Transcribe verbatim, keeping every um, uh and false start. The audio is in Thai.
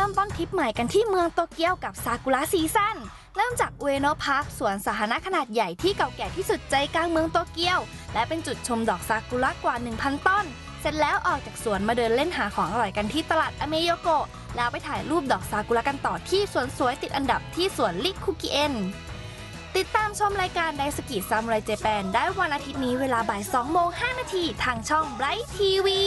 ริ่มต้นทริปใหม่กันที่เมืองโตเกียวกับซากุระซีซั่นเริ่มจากอุเอโนะพาร์คสวนสาธารณะขนาดใหญ่ที่เก่าแก่ที่สุดใจกลางเมืองโตเกียวและเป็นจุดชมดอกซากุระกว่า หนึ่งพัน ต้นเสร็จแล้วออกจากสวนมาเดินเล่นหาของอร่อยกันที่ตลาดอเมโยโกะแล้วไปถ่ายรูปดอกซากุระกันต่อที่สวนสวยติดอันดับที่สวนริคุกิเอ็นติดตามชมรายการไดสกิซามูไรเจแปนได้วันอาทิตย์นี้เวลาบ่ายสองโมงห้านาทีทางช่องไบรท์ทีวี